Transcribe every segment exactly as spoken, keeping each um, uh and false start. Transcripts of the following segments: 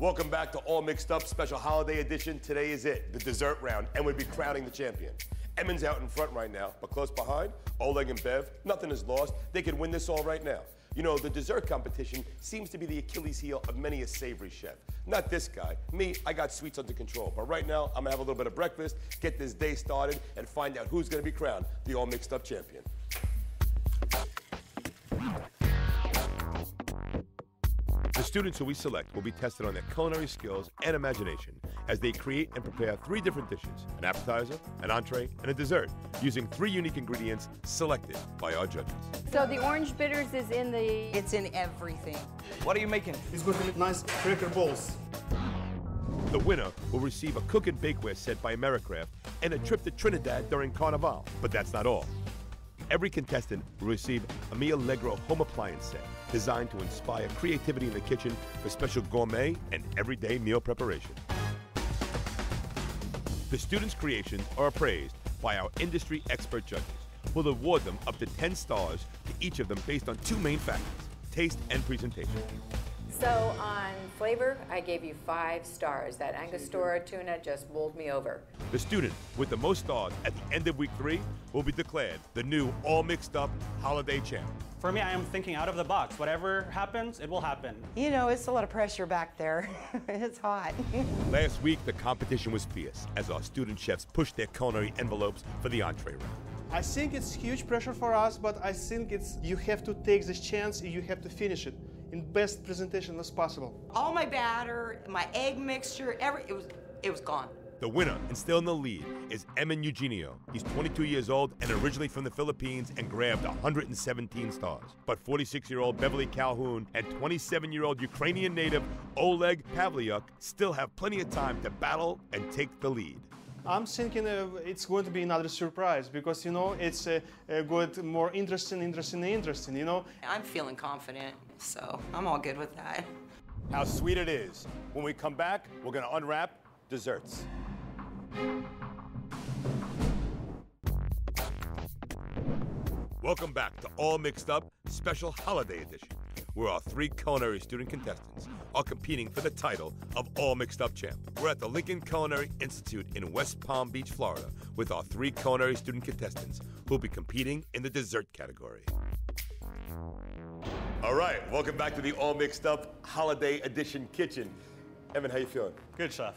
Welcome back to All Mixed Up, special holiday edition. Today is it, the dessert round, and we'll be crowning the champion. Edmund's out in front right now, but close behind, Oleg and Bev, nothing is lost. They could win this all right now. You know, the dessert competition seems to be the Achilles heel of many a savory chef. Not this guy. Me, I got sweets under control. But right now, I'm gonna have a little bit of breakfast, get this day started, and find out who's gonna be crowned the All Mixed Up champion. The students who we select will be tested on their culinary skills and imagination as they create and prepare three different dishes, an appetizer, an entree, and a dessert, using three unique ingredients selected by our judges. So the orange bitters is in the... It's in everything. What are you making? It's going to make nice cracker balls. The winner will receive a cook and bakeware set by AmeriCraft and a trip to Trinidad during Carnival. But that's not all. Every contestant will receive a Miallegro home appliance set designed to inspire creativity in the kitchen for special gourmet and everyday meal preparation. The students' creations are appraised by our industry expert judges, who will award them up to ten stars to each of them based on two main factors, taste and presentation. So on flavor, I gave you five stars. That Angostura tuna just bowled me over. The student with the most stars at the end of week three will be declared the new All Mixed Up holiday champ. For me, I am thinking out of the box. Whatever happens, it will happen. You know, it's a lot of pressure back there. It's hot. Last week, the competition was fierce as our student chefs pushed their culinary envelopes for the entree round. I think it's huge pressure for us, but I think it's you have to take this chance and you have to finish it in best presentation as possible. All my batter, my egg mixture, every it was it was gone. The winner and still in the lead is Emin Eugenio. He's twenty-two years old and originally from the Philippines and grabbed one hundred seventeen stars. But forty-six-year-old Beverly Calhoun and twenty-seven-year-old Ukrainian native Oleg Pavlyuk still have plenty of time to battle and take the lead. I'm thinking uh, it's going to be another surprise because, you know, it's uh, uh, got more interesting, interesting, interesting, you know? I'm feeling confident, so I'm all good with that. How sweet it is. When we come back, we're going to unwrap desserts. Welcome back to All Mixed Up, special holiday edition, where our three culinary student contestants are competing for the title of All Mixed Up champ. We're at the Lincoln Culinary Institute in West Palm Beach, Florida, with our three culinary student contestants who'll be competing in the dessert category. All right, welcome back to the All Mixed Up holiday edition kitchen. Evan, how you feeling? Good, chef.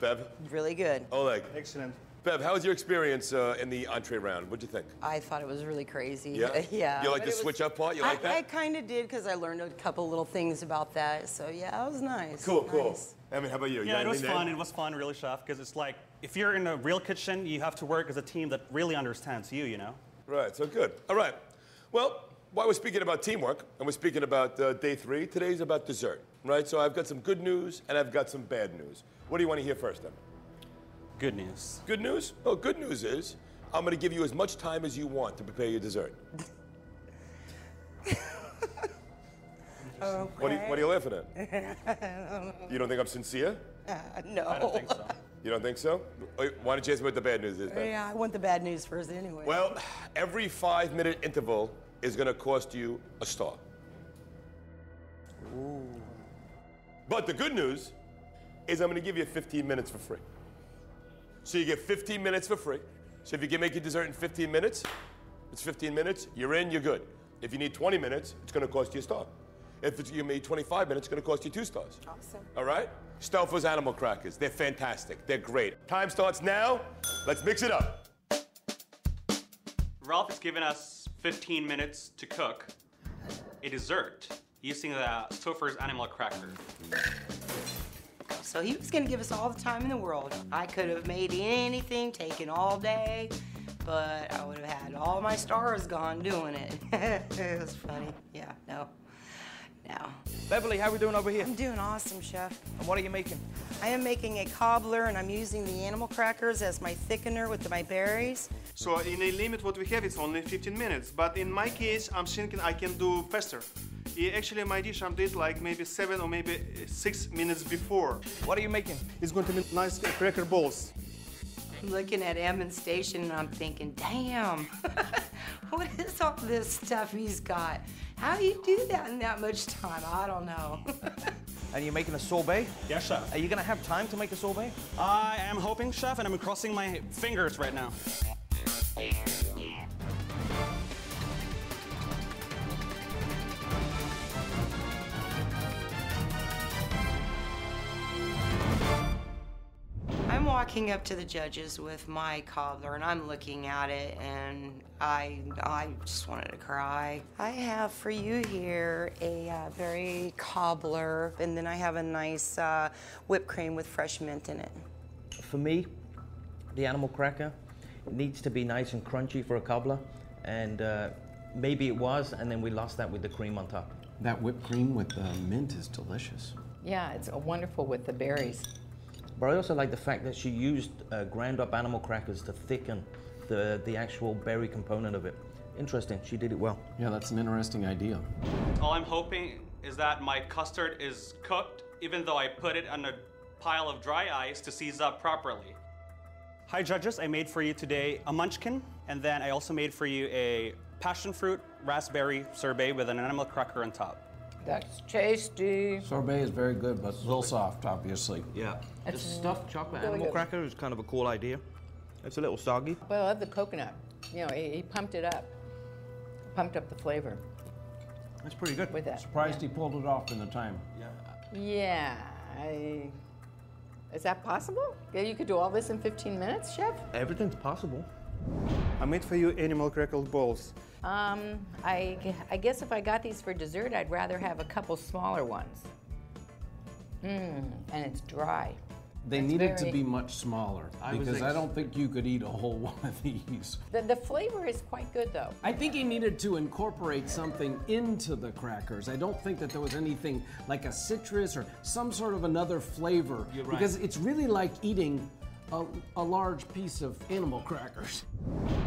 Bev? Really good. Oleg? Excellent. Bev, how was your experience uh, in the entree round? What'd you think? I thought it was really crazy. Yeah? Yeah. You like the switch up part? You like I, that? I kind of did because I learned a couple little things about that. So, yeah, it was nice. Cool, nice. Cool. I mean, how about you? Yeah, you it was fun. There? It was fun, really, chef, because it's like if you're in a real kitchen, you have to work as a team that really understands you, you know? Right, so good. All right. Well, while we're speaking about teamwork and we're speaking about uh, day three, today's about dessert, right? So I've got some good news and I've got some bad news. What do you want to hear first, Emma? Good news. Good news? Well, good news is I'm going to give you as much time as you want to prepare your dessert. Okay. What, are you, what are you laughing at? I don't know. You don't think I'm sincere? Uh, no. I don't think so. You don't think so? Why don't you ask me what the bad news is, then? Yeah, I want the bad news first anyway. Well, every five-minute interval is going to cost you a star. Ooh. But the good news is I'm going to give you fifteen minutes for free. So you get fifteen minutes for free. So if you can make your dessert in fifteen minutes, it's fifteen minutes, you're in, you're good. If you need twenty minutes, it's gonna cost you a star. If it's, you need twenty-five minutes, it's gonna cost you two stars. Awesome. All right? Stauffer's Animal Crackers, they're fantastic, they're great. Time starts now, let's mix it up. Ralph has given us fifteen minutes to cook a dessert using the Stauffer's Animal Cracker. So he was gonna give us all the time in the world. I could have made anything, taken all day, but I would have had all my stars gone doing it. It was funny. Yeah, no, no. Beverly, how are we doing over here? I'm doing awesome, chef. And what are you making? I am making a cobbler, and I'm using the animal crackers as my thickener with my berries. So in a limit, what we have is only fifteen minutes, but in my case, I'm thinking I can do faster. Actually, my dish I did like maybe seven or maybe six minutes before. What are you making? It's going to be nice cracker balls. I'm looking at Emin's station and I'm thinking, damn, what is all this stuff he's got? How do you do that in that much time? I don't know. And you're making a sorbet? Yes, chef. Are you gonna have time to make a sorbet? I am hoping, chef, and I'm crossing my fingers right now. I'm walking up to the judges with my cobbler, and I'm looking at it, and I, I just wanted to cry. I have for you here a uh, berry cobbler, and then I have a nice uh, whipped cream with fresh mint in it. For me, the animal cracker needs to be nice and crunchy for a cobbler, and uh, maybe it was, and then we lost that with the cream on top. That whipped cream with the mint is delicious. Yeah, it's wonderful with the berries. But I also like the fact that she used uh, ground up animal crackers to thicken the, the actual berry component of it. Interesting, she did it well. Yeah, that's an interesting idea. All I'm hoping is that my custard is cooked, even though I put it on a pile of dry ice to seize up properly. Hi judges, I made for you today a munchkin, and then I also made for you a passion fruit raspberry sorbet with an animal cracker on top. That's tasty. Sorbet is very good, but a little soft, obviously. Yeah. It's the stuffed chocolate really animal good. Cracker is kind of a cool idea. It's a little soggy. But I love the coconut. You know, he, he pumped it up. Pumped up the flavor. That's pretty good. With that. Surprised yeah. he pulled it off in the time. Yeah. Yeah. I... Is that possible? Yeah, you could do all this in fifteen minutes, chef? Everything's possible. I made for you animal cracker balls. Um, I, I guess if I got these for dessert, I'd rather have a couple smaller ones. Mmm, and it's dry. They it's needed very... to be much smaller, I because was ex- I don't think you could eat a whole one of these. The, the flavor is quite good, though. I think he needed to incorporate something into the crackers. I don't think that there was anything like a citrus or some sort of another flavor. You're right. Because it's really like eating a, a large piece of animal crackers.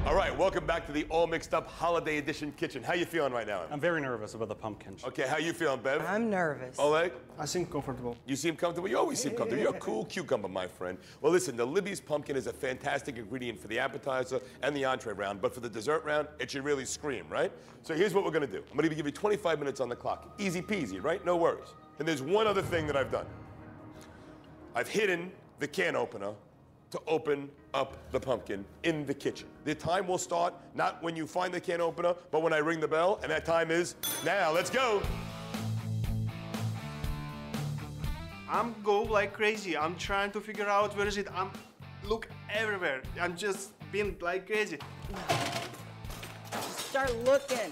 All right, welcome back to the All Mixed Up Holiday Edition Kitchen. How you feeling right now? I'm very nervous about the pumpkin. Okay, how you feeling, Bev? I'm nervous. Oleg? I seem comfortable. You seem comfortable? You always seem comfortable. You're a cool cucumber, my friend. Well, listen, the Libby's pumpkin is a fantastic ingredient for the appetizer and the entree round, but for the dessert round, it should really scream, right? So here's what we're gonna do. I'm gonna give you twenty-five minutes on the clock. Easy peasy, right? No worries. And there's one other thing that I've done. I've hidden the can opener to open up the pumpkin in the kitchen. The time will start, not when you find the can opener, but when I ring the bell, and that time is now. Let's go. I'm go like crazy. I'm trying to figure out where is it. I'm look everywhere. I'm just being like crazy. Start looking.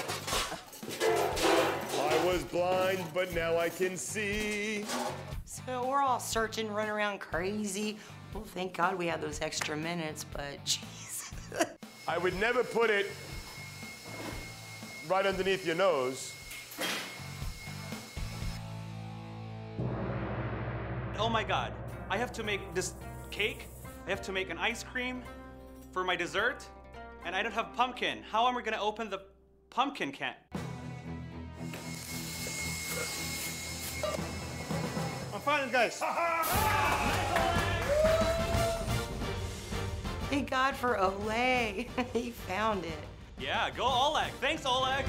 I was blind, but now I can see. So we're all searching, running around crazy. Well, thank God we had those extra minutes, but jeez. I would never put it right underneath your nose. Oh my God, I have to make this cake, I have to make an ice cream for my dessert, and I don't have pumpkin. How am I gonna open the pumpkin can? I'm fine, guys. Thank God for Oleg. He found it. Yeah, go Oleg. Thanks, Oleg.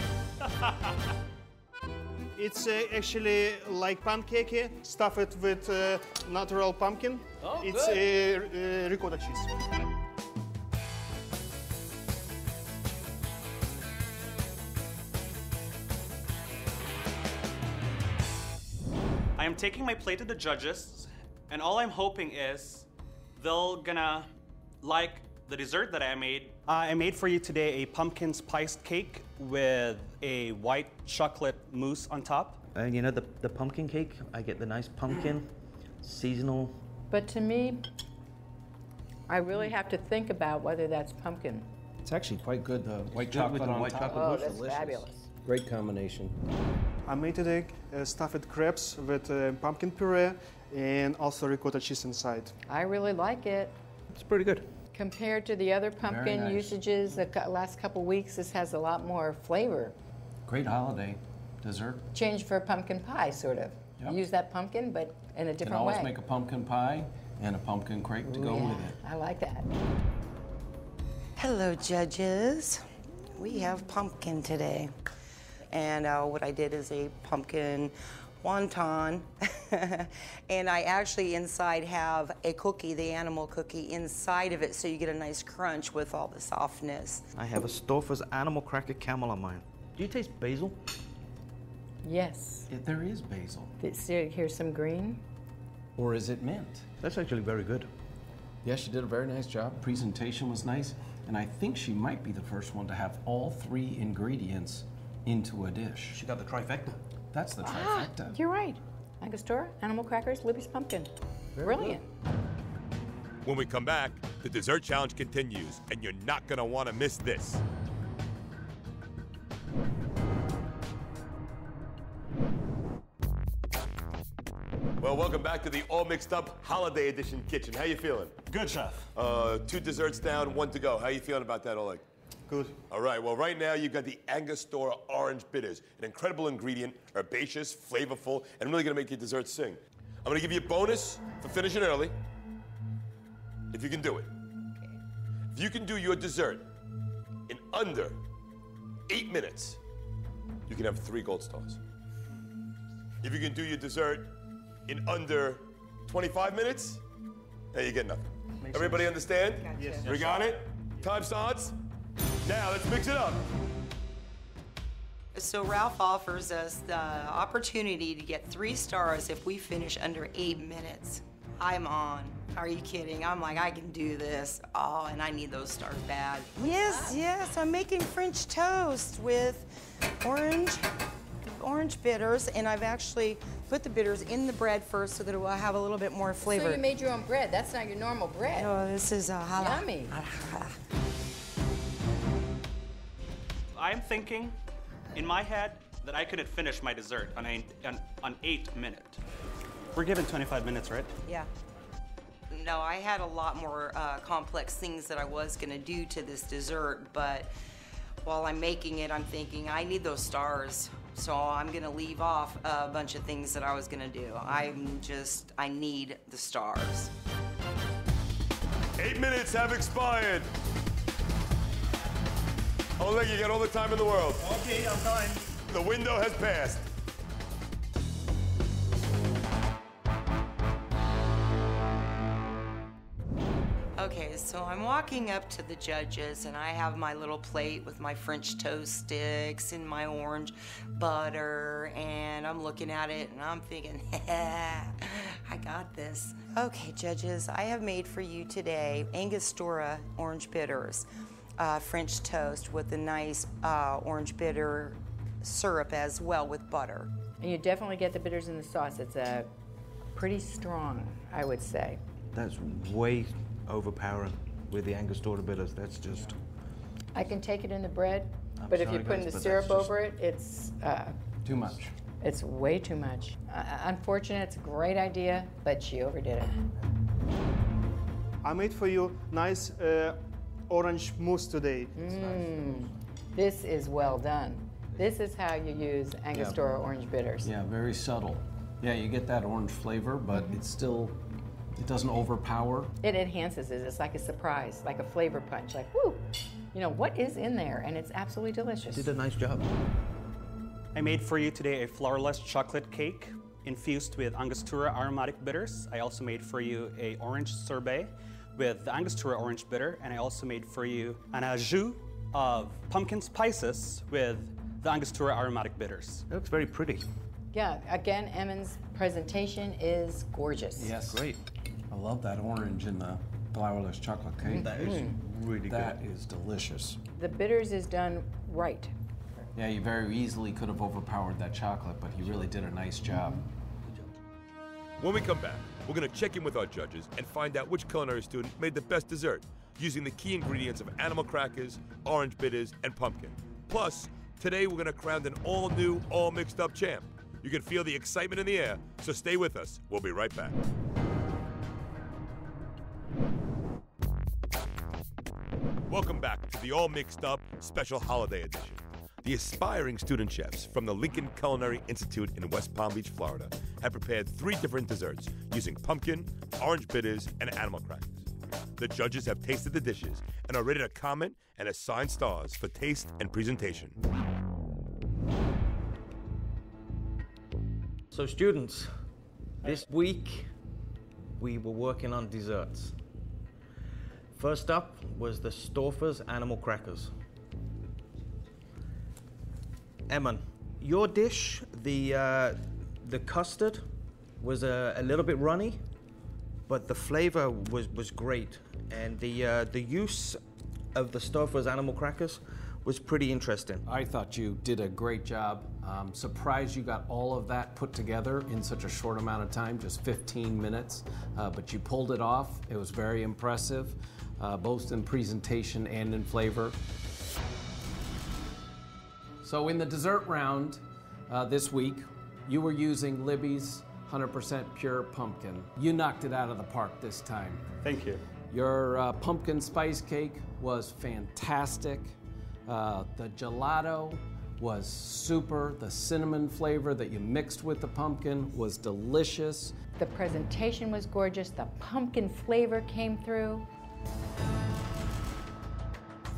It's uh, actually like pancake stuffed with uh, natural pumpkin. Oh, it's uh, uh, ricotta cheese. I am taking my plate to the judges, and all I'm hoping is they'll gonna like the dessert that I made. Uh, I made for you today a pumpkin spiced cake with a white chocolate mousse on top. Uh, you know, the, the pumpkin cake, I get the nice pumpkin, seasonal. But to me, I really have to think about whether that's pumpkin. It's actually quite good, the white it's chocolate with the on white top. Chocolate oh, mousse. That's delicious. Fabulous. Great combination. I made today uh, stuffed crepes with uh, pumpkin puree and also ricotta cheese inside. I really like it. It's pretty good. Compared to the other pumpkin nice. usages the last couple weeks, this has a lot more flavor. Great holiday dessert. Change for a pumpkin pie, sort of. Yep. Use that pumpkin, but in a different way. You can always way. make a pumpkin pie and a pumpkin crepe to Ooh, go yeah. with it. I like that. Hello, judges. We have pumpkin today. And uh, what I did is a pumpkin wonton. And I actually inside have a cookie, the animal cookie, inside of it, so you get a nice crunch with all the softness. I have a Stauffer's Animal Cracker Camel on mine. Do you taste basil? Yes. Yeah, there is basil. It's, here's some green. Or is it mint? That's actually very good. Yeah, she did a very nice job. Presentation was nice, and I think she might be the first one to have all three ingredients into a dish. She got the trifecta. That's the ah, trifecta. You're right. Angostura, animal crackers, Libby's pumpkin. Very brilliant. Good. When we come back, the dessert challenge continues, and you're not gonna wanna miss this. Well, welcome back to the All Mixed Up Holiday Edition Kitchen. How you feeling? Good, chef. Uh, two desserts down, one to go. How you feeling about that, Oleg? Good. All right, well, right now you've got the Angostura Orange Bitters, an incredible ingredient, herbaceous, flavorful, and really gonna make your dessert sing. I'm gonna give you a bonus for finishing early, if you can do it. Okay. If you can do your dessert in under eight minutes, you can have three gold stars. If you can do your dessert in under twenty-five minutes, now you get nothing. Makes Everybody sense. Understand? Gotcha. Yes. We got it? Time starts. Now let's mix it up. So Ralph offers us the opportunity to get three stars if we finish under eight minutes. I'm on. Are you kidding? I'm like, I can do this. Oh, and I need those stars bad. Yes, yes, I'm making French toast with orange. orange bitters, and I've actually put the bitters in the bread first so that it will have a little bit more flavor. So you made your own bread. That's not your normal bread. Oh, this is a halal. Yummy. I'm thinking, in my head, that I could have finished my dessert on an on, on eight minute. We're given twenty-five minutes, right? Yeah. No, I had a lot more uh, complex things that I was gonna do to this dessert, but while I'm making it, I'm thinking, I need those stars. So I'm gonna leave off a bunch of things that I was gonna do. I'm just, I need the stars. Eight minutes have expired. Oleg, you got all the time in the world. Okay, I'm fine. The window has passed. Okay, so I'm walking up to the judges, and I have my little plate with my French toast sticks and my orange butter, and I'm looking at it, and I'm thinking, yeah, I got this. Okay, judges, I have made for you today Angostura orange bitters, uh, French toast with a nice uh, orange bitter syrup as well with butter. And you definitely get the bitters in the sauce. It's a pretty strong, I would say. That's way overpowering with the Angostura bitters. That's just... I can take it in the bread, I'm but if you're putting guys, the syrup over it, it's... Uh, too much. It's way too much. Uh, unfortunate, it's a great idea, but she overdid it. I made for you nice uh, orange mousse today. Mm. This is well done. This is how you use Angostura yeah. orange bitters. Yeah, very subtle. Yeah, you get that orange flavor, but mm-hmm. it's still... It doesn't overpower. It enhances it. It's like a surprise, like a flavor punch. Like, whoo, you know, what is in there? And it's absolutely delicious. You did a nice job. I made for you today a flourless chocolate cake infused with Angostura aromatic bitters. I also made for you a orange sorbet with the Angostura orange bitter. And I also made for you an au jus of pumpkin spices with the Angostura aromatic bitters. It looks very pretty. Yeah, again, Emin's presentation is gorgeous. Yes, great. I love that orange in the flourless chocolate cake. Mm-hmm. That is really that good. That is delicious. The bitters is done right. Yeah, you very easily could have overpowered that chocolate, but he really did a nice job. Mm-hmm. When we come back, we're going to check in with our judges and find out which culinary student made the best dessert using the key ingredients of animal crackers, orange bitters, and pumpkin. Plus, today we're going to crown an all-new, all-mixed-up champ. You can feel the excitement in the air, so stay with us. We'll be right back. Welcome back to the All Mixed Up Special Holiday Edition. The aspiring student chefs from the Lincoln Culinary Institute in West Palm Beach, Florida, have prepared three different desserts using pumpkin, orange bitters, and animal crackers. The judges have tasted the dishes and are ready to comment and assign stars for taste and presentation. So students, This week, we were working on desserts. First up was the Stauffer's Animal Crackers. Eman, your dish, the, uh, the custard was a, a little bit runny, but the flavor was, was great. And the, uh, the use of the Stauffer's Animal Crackers was pretty interesting. I thought you did a great job. Um, surprised you got all of that put together in such a short amount of time, just fifteen minutes, uh, but you pulled it off. It was very impressive, uh, both in presentation and in flavor. So in the dessert round uh, this week, you were using Libby's one hundred percent pure pumpkin. You knocked it out of the park this time. Thank you. Your uh, pumpkin spice cake was fantastic. Uh, the gelato was super. The cinnamon flavor that you mixed with the pumpkin was delicious. The presentation was gorgeous. The pumpkin flavor came through.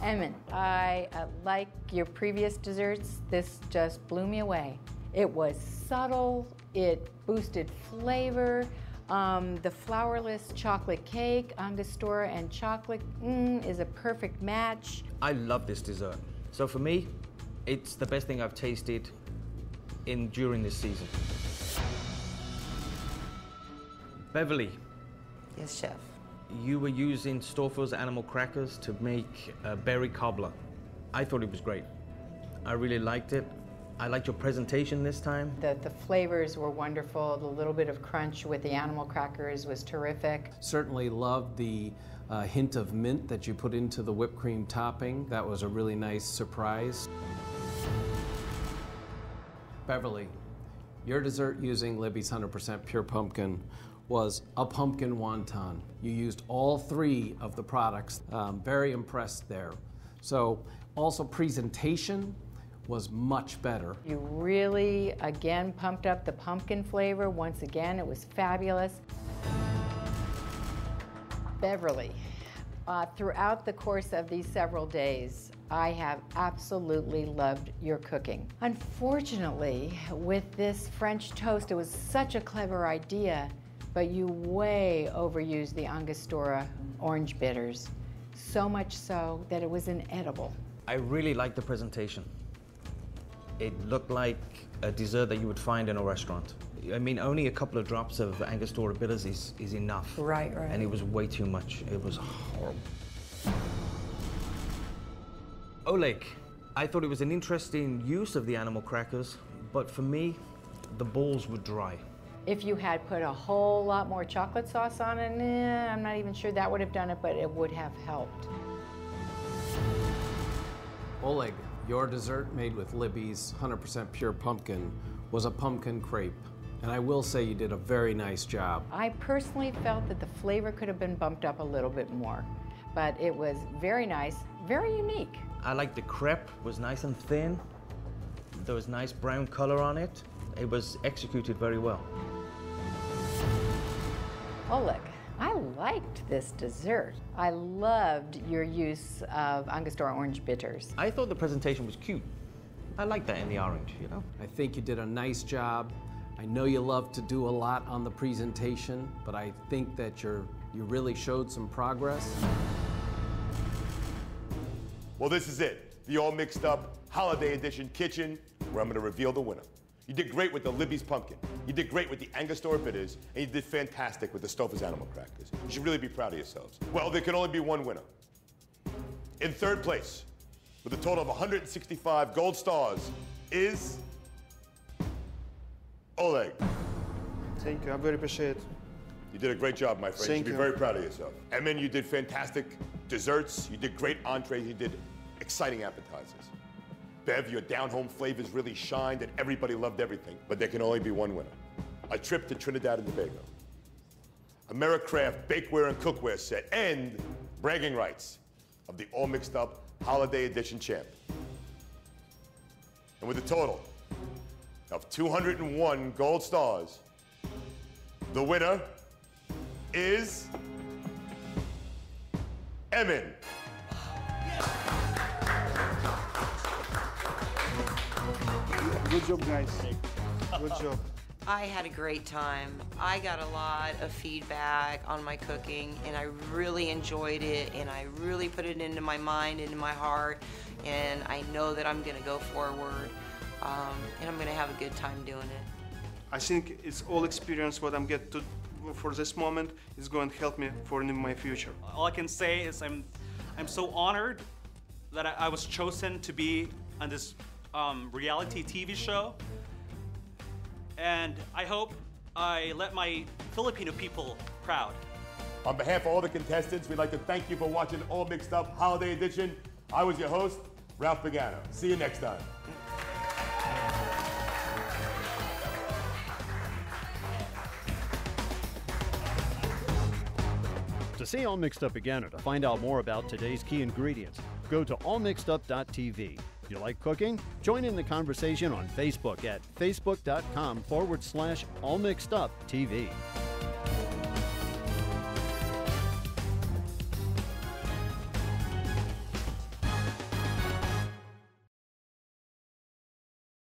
Emin, I uh, like your previous desserts. This just blew me away. It was subtle. It boosted flavor. Um, the flourless chocolate cake, Angostura and chocolate, mm, is a perfect match. I love this dessert. So for me, it's the best thing I've tasted in during this season. Beverly. Yes, chef. You were using Stauffer's Animal Crackers to make a berry cobbler. I thought it was great. I really liked it. I liked your presentation this time. The, the flavors were wonderful. The little bit of crunch with the animal crackers was terrific. Certainly loved the uh, hint of mint that you put into the whipped cream topping. That was a really nice surprise. Beverly, your dessert using Libby's one hundred percent pure pumpkin was a pumpkin wonton. You used all three of the products. Um, very impressed there. So also presentation was much better. You really, again, pumped up the pumpkin flavor. Once again, it was fabulous. Beverly, uh, throughout the course of these several days, I have absolutely loved your cooking. Unfortunately, with this French toast, it was such a clever idea, but you way overused the Angostura Orange Bitters, so much so that it was inedible. I really liked the presentation. It looked like a dessert that you would find in a restaurant. I mean, only a couple of drops of Angostura bitters is, is enough. Right, right. And it was way too much. It was horrible. Oleg, I thought it was an interesting use of the animal crackers, but for me, the balls were dry. If you had put a whole lot more chocolate sauce on it, eh, I'm not even sure that would have done it, but it would have helped. Oleg. Your dessert made with Libby's one hundred percent pure pumpkin was a pumpkin crepe, and I will say you did a very nice job. I personally felt that the flavor could have been bumped up a little bit more, but it was very nice, very unique. I liked the crepe. It was nice and thin. There was nice brown color on it. It was executed very well. Oleg, I liked this dessert. I loved your use of Angostura Orange Bitters. I thought the presentation was cute. I like that in the orange, you know? I think you did a nice job. I know you love to do a lot on the presentation, but I think that you're, you really showed some progress. Well, this is it. The All Mixed Up Holiday Edition Kitchen, where I'm gonna reveal the winner. You did great with the Libby's Pumpkin. You did great with the Angostura Bitters, and you did fantastic with the Stauffer's Animal Crackers. You should really be proud of yourselves. Well, there can only be one winner. In third place, with a total of one hundred sixty-five gold stars, is Oleg. Thank you, I very appreciate it. You did a great job, my friend. Thank you should be you. very proud of yourself. And then you did fantastic desserts, you did great entrees, you did exciting appetizers. Bev, your down-home flavors really shined and everybody loved everything, but there can only be one winner. A trip to Trinidad and Tobago. AmeriCraft bakeware and cookware set and bragging rights of the All Mixed Up Holiday Edition champ. And with a total of two hundred one gold stars, the winner is Emin. Good job, guys. Good job. I had a great time. I got a lot of feedback on my cooking, and I really enjoyed it, and I really put it into my mind, into my heart, and I know that I'm gonna go forward, um, and I'm gonna have a good time doing it. I think it's all experience what I'm getting to for this moment is going to help me for my future. All I can say is I'm, I'm so honored that I, I was chosen to be on this um, reality T V show. And I hope I let my Filipino people proud. On behalf of all the contestants, we'd like to thank you for watching All Mixed Up Holiday Edition. I was your host, Ralph Pagano. See you next time. To see All Mixed Up again or to find out more about today's key ingredients, go to all mixed up dot T V. If you like cooking? Join in the conversation on Facebook at facebook dot com forward slash all mixed up T V.